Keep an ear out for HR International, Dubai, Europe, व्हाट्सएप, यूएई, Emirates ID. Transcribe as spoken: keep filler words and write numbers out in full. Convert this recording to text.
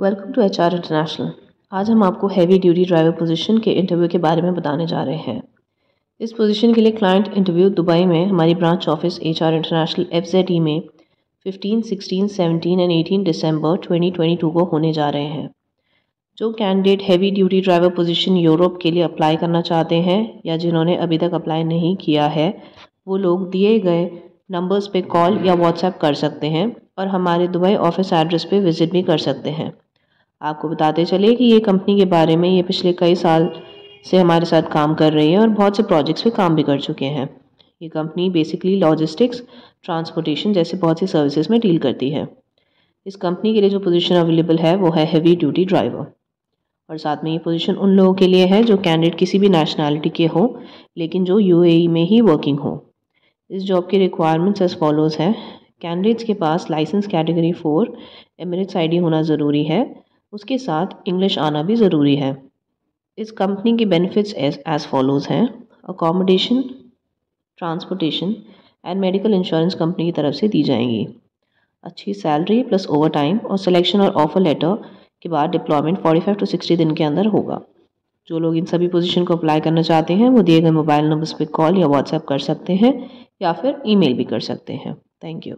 Welcome to H R international. आज हम आपको हैवी ड्यूटी ड्राइवर पोजीशन के इंटरव्यू के बारे में बताने जा रहे हैं। इस पोजीशन के लिए क्लाइंट इंटरव्यू दुबई में हमारी branch office H R international F Z E में fifteen, sixteen, seventeen and eighteen December twenty twenty two को होने जा रहे हैं। जो candidate heavy duty driver position Europe के लिए अप्लाई करना चाहते हैं या जिन्होंने अभी तक अप्लाई नहीं किया है, वो लोग दिए गए नंबर्स पे कॉल या व्हाट्सएप कर सकते हैं और हमारे दुबई ऑफिस एड्रेस पे विज़िट भी कर सकते हैं। आपको बताते चले कि ये कंपनी के बारे में ये पिछले कई साल से हमारे साथ काम कर रही है और बहुत से प्रोजेक्ट्स पे काम भी कर चुके हैं। ये कंपनी बेसिकली लॉजिस्टिक्स, ट्रांसपोर्टेशन जैसे बहुत सी सर्विसेज में डील करती है। इस कंपनी के लिए जो पोजीशन अवेलेबल है वो है हैवी ड्यूटी ड्राइवर, और साथ में ये पोजीशन उन लोगों के लिए है जो कैंडिडेट किसी भी नेशनैलिटी के हों लेकिन जो यूएई में ही वर्किंग हो। इस जॉब की रिक्वायरमेंट्स एज फॉलोज़ हैं। कैंडिडेट्स के पास licence category four Emirates ID होना ज़रूरी है, उसके साथ इंग्लिश आना भी ज़रूरी है। इस कंपनी के बेनिफिट्स एज फॉलोज़ हैं। Accommodation, transportation and medical insurance company की तरफ से दी जाएंगी। अच्छी सैलरी प्लस ओवर टाइम और सिलेक्शन और ऑफर लेटर के बाद डिप्लॉयमेंट पैंतालीस टू साठ दिन के अंदर होगा। जो लोग इन सभी पोजीशन को अप्लाई करना चाहते हैं वो दिए गए मोबाइल नंबर्स पे कॉल या व्हाट्सएप कर सकते हैं या फिर ईमेल भी कर सकते हैं। Thank you.